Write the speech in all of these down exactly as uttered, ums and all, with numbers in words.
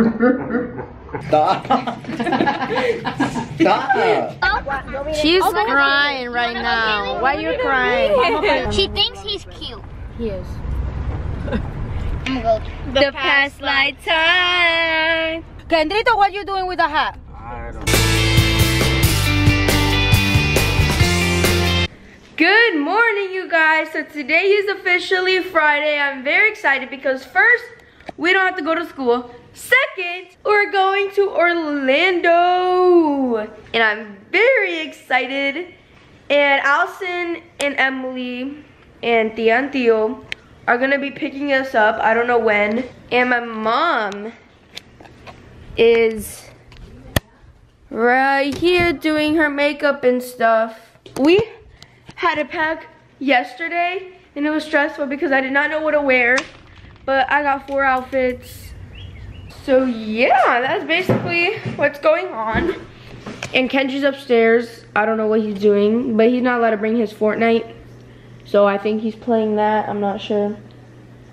Stop. Stop. She's crying right now. Why are you crying? She thinks he's cute. He is. The, the past, past light time. Kendrito, what are you doing with the hat? I don't know. Good morning, you guys. So today is officially Friday. I'm very excited because first, we don't have to go to school. Second, we're going to Orlando. And I'm very excited. And Allison and Emily and Tia and Tio are gonna be picking us up, I don't know when. And my mom is right here doing her makeup and stuff. We had a pack yesterday and it was stressful because I did not know what to wear, but I got four outfits. So yeah, that's basically what's going on. And Kendry's upstairs, I don't know what he's doing, but he's not allowed to bring his Fortnite. So I think he's playing that, I'm not sure.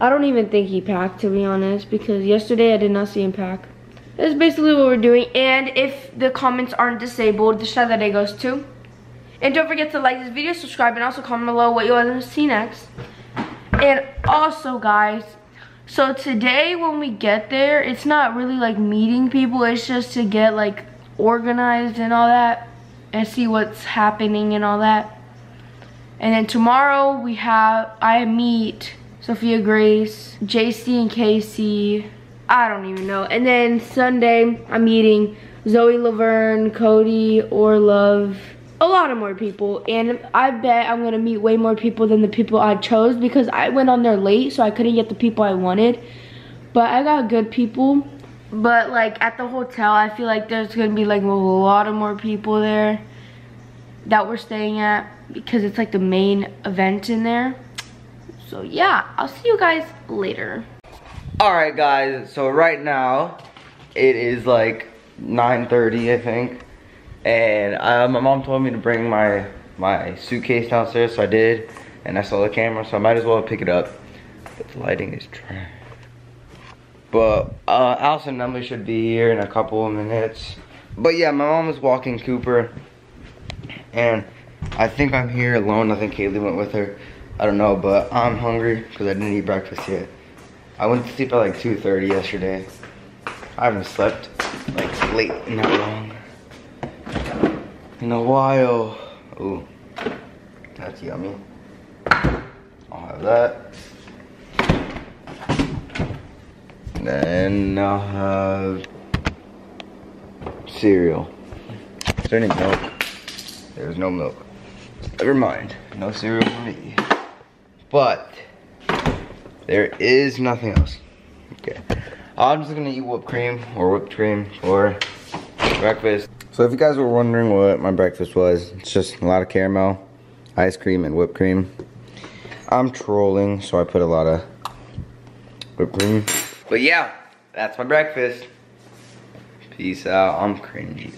I don't even think he packed, to be honest, because yesterday I did not see him pack. That's basically what we're doing. And if the comments aren't disabled, the shout out day goes to. And don't forget to like this video, subscribe, and also comment below what you want to see next. And also guys, so today when we get there, it's not really like meeting people, it's just to get like organized and all that, and see what's happening and all that. And then tomorrow we have, I meet Sophia Grace, J C and Casey, I don't even know. And then Sunday, I'm meeting Zoe Laverne, Cody, Orlove, a lot of more people. And I bet I'm gonna meet way more people than the people I chose because I went on there late so I couldn't get the people I wanted. But I got good people. But like at the hotel, I feel like there's gonna be like a lot of more people there that we're staying at, because it's like the main event in there. So yeah, I'll see you guys later. Alright guys, so right now it is like nine thirty I think, and uh, my mom told me to bring my my suitcase downstairs, so I did, and I saw the camera, so I might as well pick it up. But the lighting is trash. But uh, Allison and Emily should be here in a couple of minutes. But yeah, my mom is walking Cooper, and I think I'm here alone. I think Kaylee went with her, I don't know, but I'm hungry because I didn't eat breakfast yet. I went to sleep at like two thirty yesterday. I haven't slept like late in that long in a while. Ooh, that's yummy. I'll have that. And then I'll have cereal. Is there any milk? There's no milk. Never mind, no cereal for me. But there is nothing else. Okay, I'm just gonna eat whipped cream or whipped cream for breakfast. So if you guys were wondering what my breakfast was, it's just a lot of caramel, ice cream, and whipped cream. I'm trolling, so I put a lot of whipped cream. But yeah, that's my breakfast. Peace out. I'm cringy.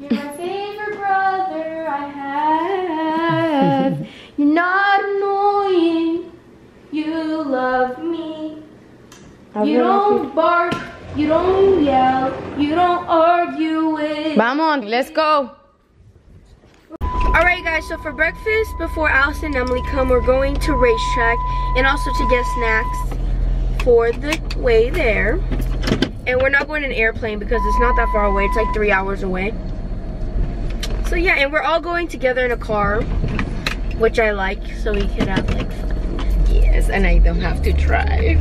You're my favorite brother I have. You're not annoying. You love me. You don't bark. You don't yell. You don't argue with. Vamos, let's go. Alright guys, so for breakfast, before Allison and Emily come, we're going to Racetrack and also to get snacks for the way there. And we're not going in an airplane because it's not that far away. It's like three hours away. So yeah, and we're all going together in a car, which I like, so we can have like fun. Yes, and I don't have to drive.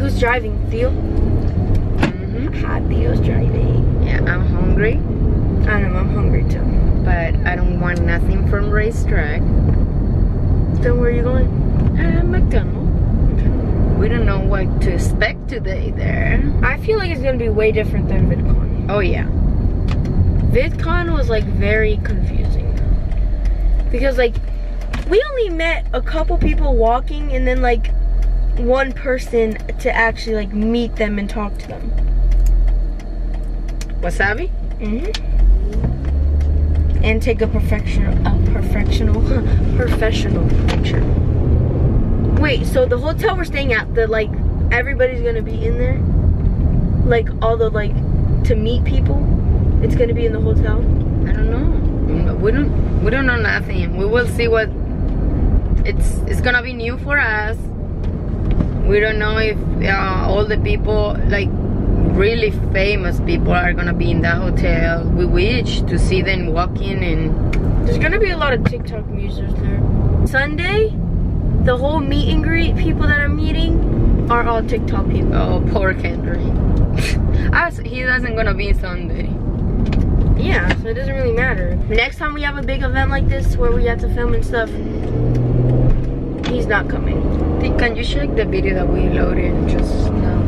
Who's driving, Theo? Mm-hmm. Hi, Theo's driving. Yeah, I'm hungry. I know, I'm hungry too. But I don't want nothing from Racetrack. So where are you going? Uh, McDonald's. We don't know what to expect today there. I feel like it's gonna be way different than VidCon. Oh yeah. VidCon was like very confusing though, because like we only met a couple people walking and then like one person to actually like meet them and talk to them. Wasabi? Mm-hmm. And take a professional, a professional, professional picture. Wait, so the hotel we're staying at, the like everybody's gonna be in there? like all the like to meet people. It's gonna be in the hotel. I don't know. We don't we don't know nothing. We will see what it's it's gonna be new for us. We don't know if uh, all the people, like really famous people, are gonna be in that hotel. We wish to see them walking, and there's gonna be a lot of Tik Tok users there. Sunday, the whole meet and greet people that I'm meeting are all Tik Tok people. Oh, poor Kendry. Us, he doesn't gonna be Sunday. Yeah, so it doesn't really matter. Next time we have a big event like this where we have to film and stuff, he's not coming. Can you check the video that we loaded just now?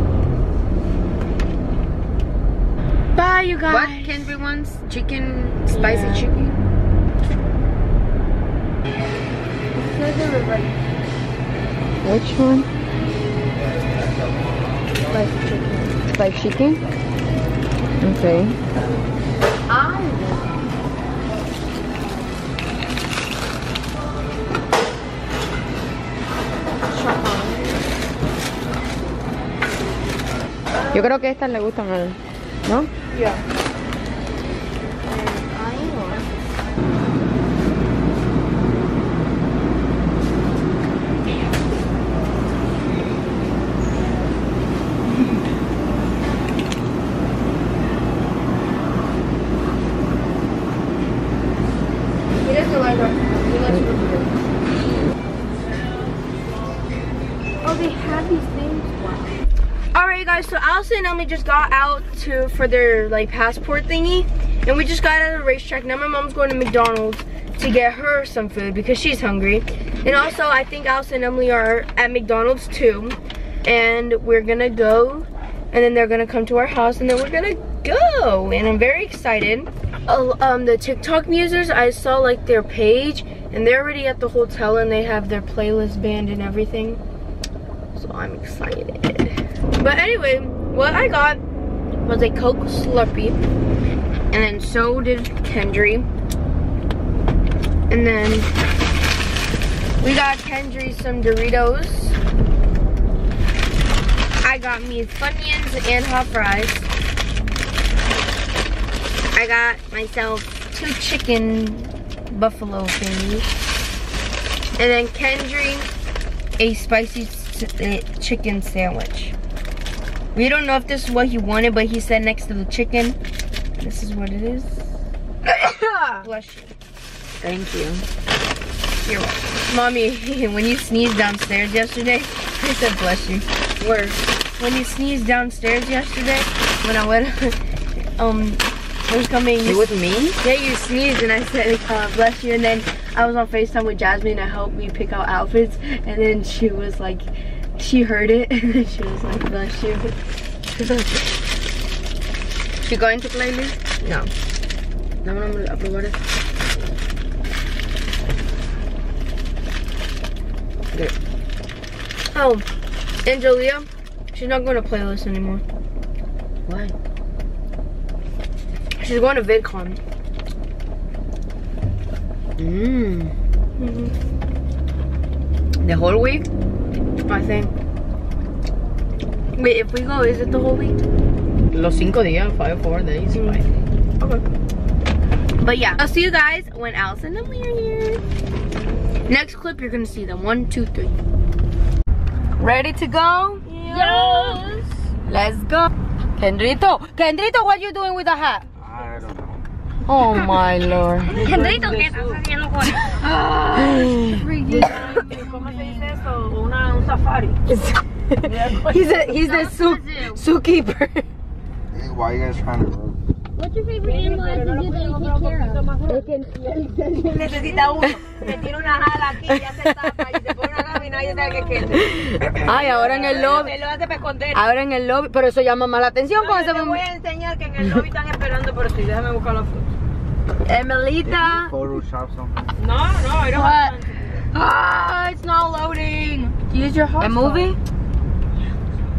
Bye, you guys. What Kendry wants? Chicken, spicy yeah. chicken. Which one? Spicy chicken. Spicy chicken? Okay. I. Yo creo que estas le gustan a él, ¿no? Yeah. And Emily just got out to for their like passport thingy, and we just got out of the racetrack. Now my mom's going to McDonald's to get her some food because she's hungry, and also I think Alice and Emily are at McDonald's too, and we're gonna go, and then they're gonna come to our house, and then we're gonna go, and I'm very excited. Oh, um, the TikTok users, I saw like their page, and they're already at the hotel, and they have their playlist banned and everything, so I'm excited. But anyway, what I got was a Coke Slurpee, and then so did Kendry, and then we got Kendry some Doritos. I got me Funyuns and hot fries. I got myself two chicken buffalo thingies, and then Kendry a spicy chicken sandwich. We don't know if this is what he wanted, but he said next to the chicken. This is what it is. Bless you. Thank you. You're welcome. Mommy, when you sneezed downstairs yesterday, I said bless you. Worse. When you sneezed downstairs yesterday, when I went, um, I was coming. It was me? Yeah, you sneezed, and I said uh, bless you. And then I was on FaceTime with Jasmine to help me pick out outfits, and then she was like, she heard it, and she was like, bless you. You going to playlist? No. No, I'm going to upload it. Good. Oh, Angelia, she's not going to playlist anymore. Why? She's going to VidCon. Mmm. Mm-hmm. The whole week? I think. Wait, if we go, is it the whole week? Los cinco días, five, four days, mm. five. Okay. But yeah, I'll see you guys when Alice and Emily are here. Next clip, you're gonna see them. One, two, three. Ready to go? Yes. Let's go. Kendrito, Kendrito, what are you doing with the hat? I don't know. Oh my lord. Kendrito, ¿qué estás haciendo con eso? he's a, he's the zoo, zookeeper. Why are you guys trying to rope? What's your favorite animal that you take care of? Necesita uno. Me tira una jala aquí, ya se tapa y se pone una lámina y ya sabe que quede. Ay, ahora en el lobby. Ahora en el lobby, pero eso llama más la atención. No, yo te voy a enseñar que en el lobby están esperando por ti. Déjame buscar la foto. Emilita. No, no, I don't have time. Ah, it's not loading. Use your hotspot. A movie? Yeah,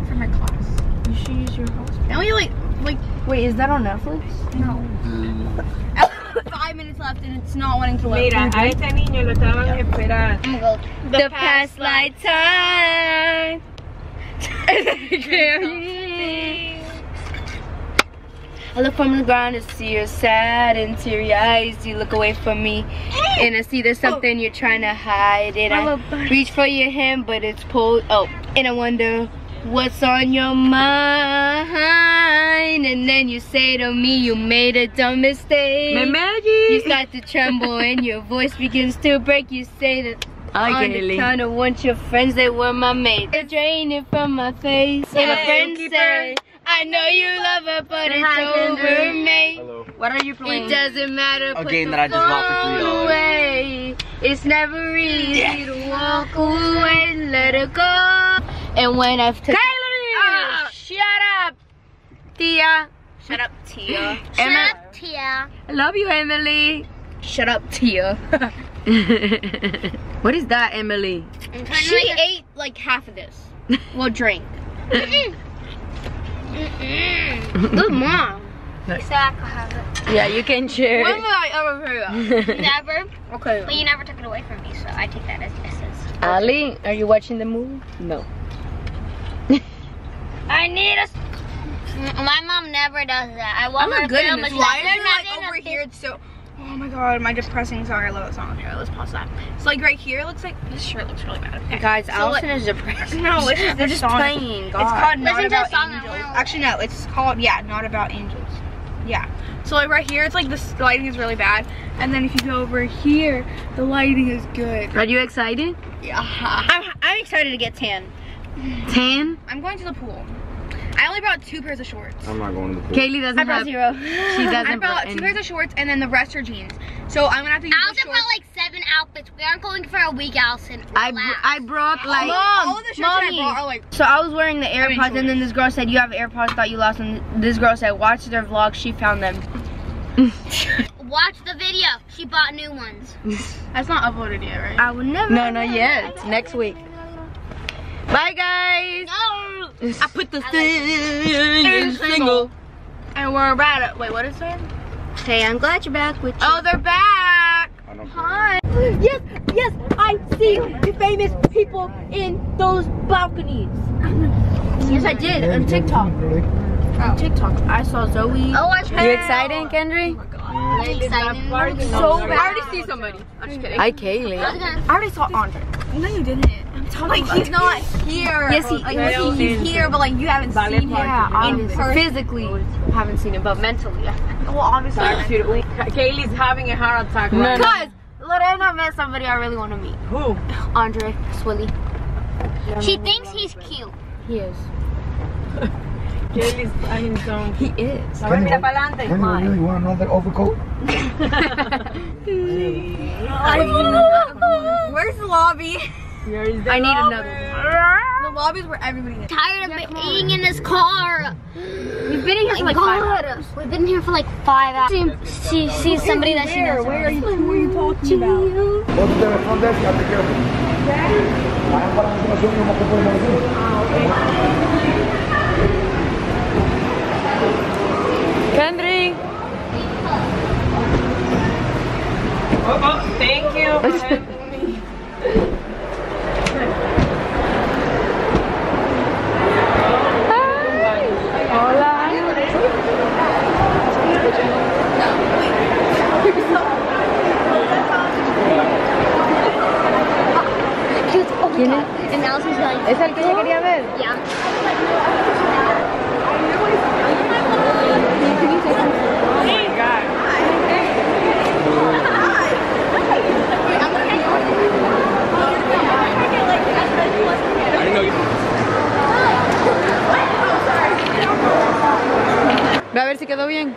for my class. You should use your hotspot. And we like, like, wait, is that on Netflix? No. Mm. Five minutes left, and it's not wanting to load. Mira, a este niño lo estaban esperando. The past light time. I look from the ground and see you're sad and teary eyes. You look away from me and I see there's something oh. you're trying to hide. And I reach for your hand, but it's pulled. Oh, and I wonder what's on your mind. And then you say to me, you made a dumb mistake. My magic. You start to tremble and your voice begins to break. You say that. I kind of want your friends, they were my mates. It's draining from my face. And my friends say, I know you love her, but it's hi, over, Kendry. Mate. Hello. What are you playing? It doesn't matter. A game that I just walked through. Away. It's never easy yeah. to walk away. Let her go. And when I've taken. Oh, shut up, Tia. Shut up, Tia. Shut up, Tia. I love you, Emily. Shut up, Tia. What is that, Emily? She like ate like half of this. Well, drink. Mm-mm. Mm-mm. Good mom. No. Yeah, you can share. When will I ever hear that? Never. Okay. But well, you never took it away from me, so I take that as essence. Ali, are you watching the movie? No. I need a. My mom never does that. I want I'm her good film. Why is it like over here? It's so. Oh my god, my depressing song. I love that song. Here, let's pause that. It's so like right here, it looks like this shirt looks really bad. Okay. Guys, so Allison like, is depressed. No, it's just, they're just song. Playing. God. It's called Listen Not About song Angels. Actually, no, it's called, yeah, Not About Angels. Yeah. So like right here, it's like the lighting is really bad. And then if you go over here, the lighting is good. Are you excited? Yeah. I'm, I'm excited to get tan. Tan? I'm going to the pool. I only brought two pairs of shorts. I'm not going to the pool. Kaylee doesn't I brought have, zero. She doesn't I brought two pairs of shorts and then the rest are jeans. So I'm gonna have to use Allison the shorts. Allison brought like seven outfits. We aren't going for a week, Allison. I, br I brought like. Mom, all of the shirts that I brought are like. So I was wearing the AirPods I mean, and then this girl said, you have AirPods, thought you lost them. This girl said, watch their vlog, she found them. Watch the video, she bought new ones. That's not uploaded yet, right? I would never. No, not yet. It's next week. Bye, guys. No. I put the I thing like in single. And we're about it. Wait, what is that? Hey, I'm glad you're back with you. Oh, they're back! Hi! Yes, yes, I see the famous people in those balconies. Yes, I did, on TikTok. Oh. On TikTok, I saw Zoe. Oh, I tried. You excited, Kendry? Oh my god. I'm excited. I'm so bad. I already see somebody. I'm just kidding. I, Kaylee. I already saw Andre. No, you didn't. Like he's not here. Yes, he, like, he, he's here, but like you haven't seen yeah, him in person. Physically, haven't seen him, but mentally. Well, obviously. Kaylee's having a heart attack. Because right Lorena met somebody I really want to meet. Who? Andrew Swilley. She thinks he's cute. He is. Kaylee's dying down. He is. Can you really want another overcoat? Where's the lobby? The I lobby. Need another. The lobby's where everybody is. Tired of yeah, eating in this car. We've been in here oh for like God. five hours. We've been here for like five hours. She, she sees somebody that she knows. Where are you? Who are you talking about? Kendry. Oh, oh, thank you. ¿Es el que ella quería ver? Yeah. Ve a ver si quedó bien.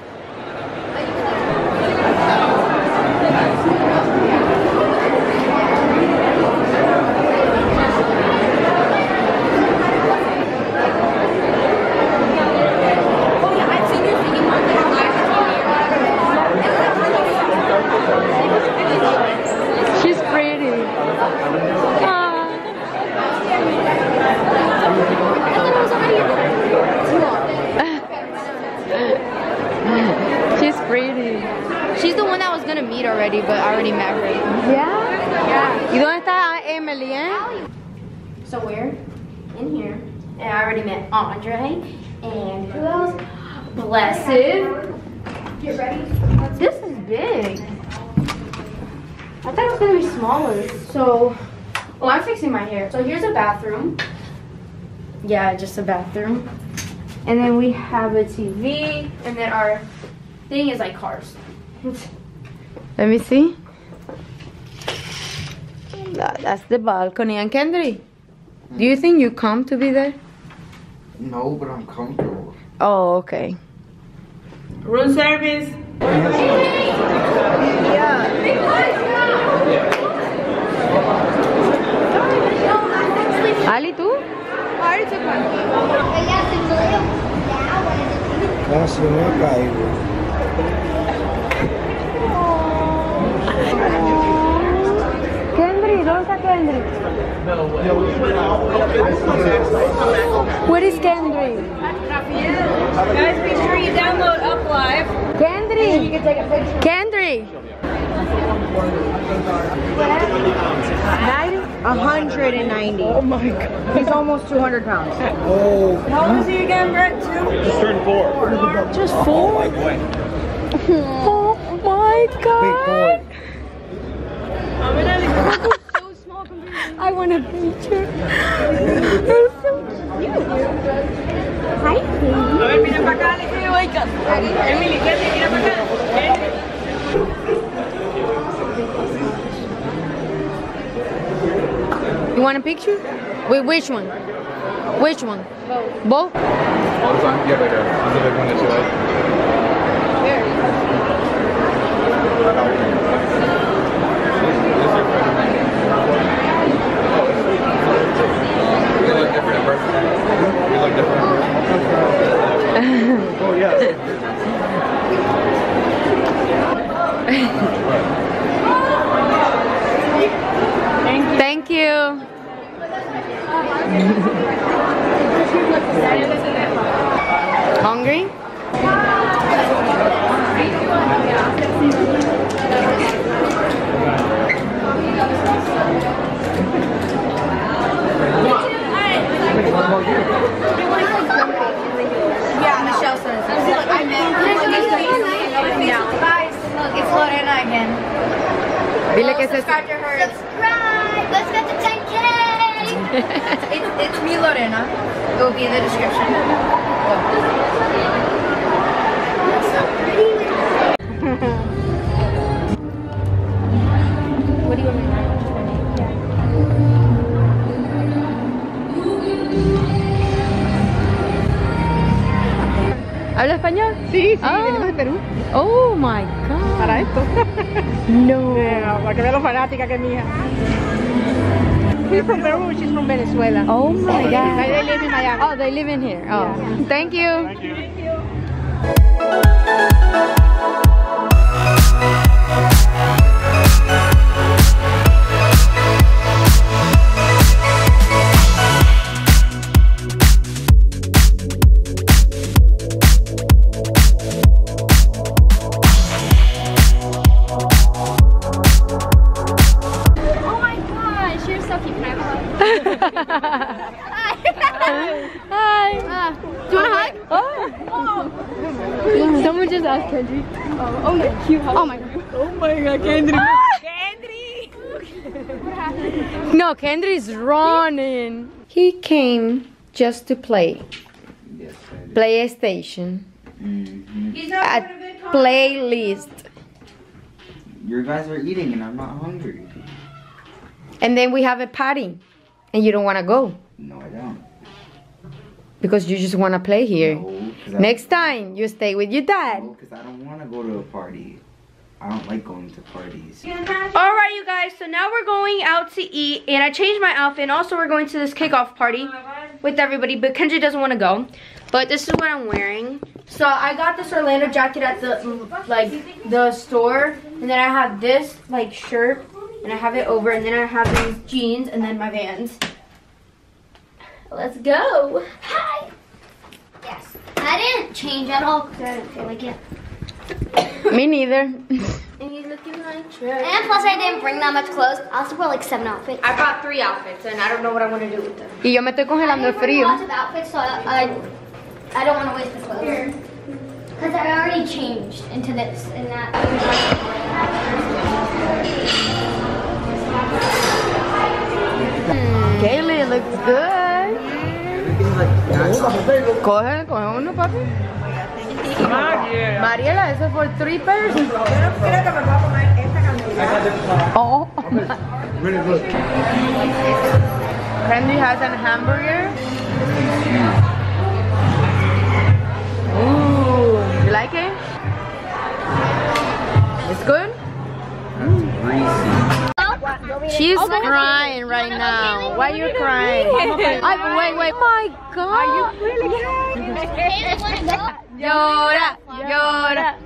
She's the one that was gonna meet already, but I already met her. Yeah? Yeah. You don't thought Emily, eh? So we're in here, and I already met Andre, and who else? Blessed. Get ready. This is big. I thought it was gonna be smaller. So, well, I'm fixing my hair. So here's a bathroom. Yeah, just a bathroom. And then we have a T V. And then our thing is like cars. Let me see. That, that's the balcony. And Kendry, do you think you come to be there? No, but I'm comfortable. Oh, okay. Room service. Yeah. Ali, too? Why is it funny? That's the one guy. What is Kendry? Guys, be sure you download Uplive. Kendry! You can take a picture. Kendry! one hundred ninety. Oh my god. He's almost two hundred pounds. Oh. How old is he again, Brett? Two? Just turned four. four. Just four? Oh my boy. Oh my god. Big boy. So small, I want a picture. That's so cute. Hi, baby. Wake up. Emily, get it. You want a picture? Wait, which one? Which one? Both. Both? Both on? Yeah, right there. On the big one that you like. Where? Oh yeah. Thank you. Hungry? Yeah, Michelle says. I meant. Guys, look, it's Lorena again. Well, subscribe to her. Subscribe! Let's get to ten K! it's, it's me, Lorena. It will be in the description. What do you want to do? ¿Habla español? Sí, sí, ah. Venimos de Perú. Oh my god. Para esto. No. Yeah, para que vea lo fanática que es mi hija. We're from Peru, she's from Venezuela. Oh my god. Like they live in Miami. Oh, they live in here. Oh. Yeah. Thank you. Thank you. Thank you. Kendry. Oh, oh, you're cute. How oh my god. Oh my god, Kendry. Ah! Kendry! What happened? No, Kendry's running. He came just to play. Yes, PlayStation. Mm-hmm. He's not part of VidCon. Playlist. You guys are eating and I'm not hungry. And then we have a party. And you don't want to go. No, I don't. Because you just want to play here. No, next time, you stay with your dad. No, because I don't want to go to a party. I don't like going to parties. Alright, you guys. So now we're going out to eat. And I changed my outfit. And also, we're going to this kickoff party with everybody. But Kendry doesn't want to go. But this is what I'm wearing. So I got this Orlando jacket at the, like, the store. And then I have this, like, shirt. And I have it over. And then I have these jeans. And then my Vans. Let's go. Hi. Yes. I didn't change at all because I didn't feel like it. Me neither. And he's looking like trash. And plus I didn't bring that much clothes. I also brought like seven outfits. I brought three outfits and I don't know what I want to do with them. Y yo me estoy congelando el frío. I didn't bring lots of outfits so I, I, I don't want to waste the clothes. Here. Because I already changed into this and that. Mm. Kaylee looks good. Mm. Coge, coge uno, papi. Mariela, eso es for three persons. Yo no creo que me voy a comer esta cantidad. Oh, really good. Kendry has a hamburger. Ooh, you like it? It's good? Mm. She's oh, crying no, right no, now. No, no, Why are you crying? I, wait, wait. Oh my God. Are you really crying? Llora, llora.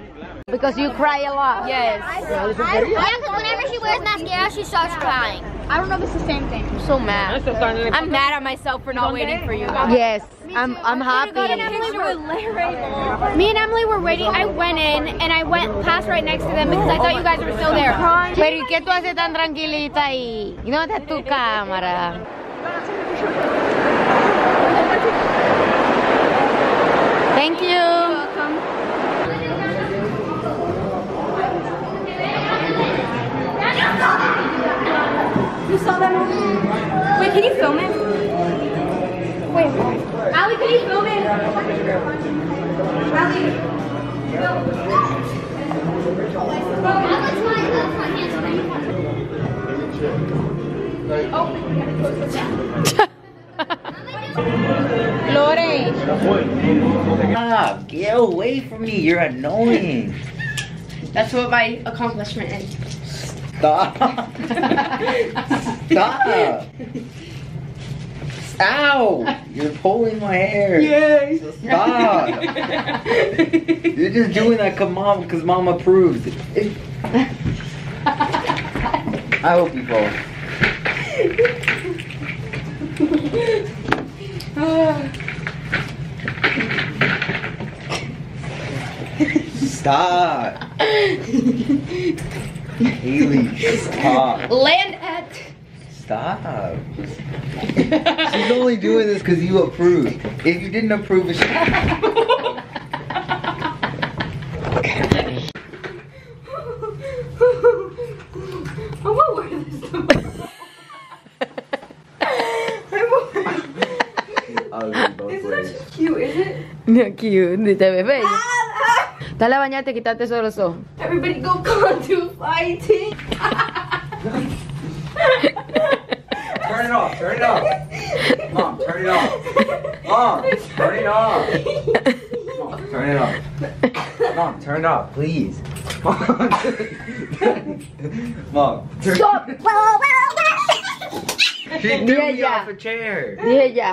Because you cry a lot. Yes. Yeah, because whenever she wears mascara, she starts crying. I don't know if it's the same thing. I'm so mad. I'm mad at myself for not waiting for you guys. Yes. I'm I'm happy. Me and Emily were, me and Emily were waiting. I went in and I went past right next to them because I thought you guys were still there. Pero ¿y qué tú haces tan tranquilita ahí? No está tu cámara. Thank you. You saw that movie? Wait, can you film it? Wait, Ali, can you film it? Ali, film. Lorena. Stop. Get away from me. You're annoying. That's what my accomplishment is. Stop. Stop. Ow. You're pulling my hair. Yay. Stop. You're just doing that because mom, because mom approves. It... I hope you fall. Stop. Haley, stop. Land at. Stop. She's only doing this because you approved. If you didn't approve, she. Cute, te ves bello. Dale a bañarte, quítate eso de los ojos. Everybody go come to fighting. Turn it off, turn it off. Mom, turn it off. Mom, turn it off. Mom, turn it off. Mom, turn it off, please. Mom, turn it off. She threw me off a chair. Yeah, yeah.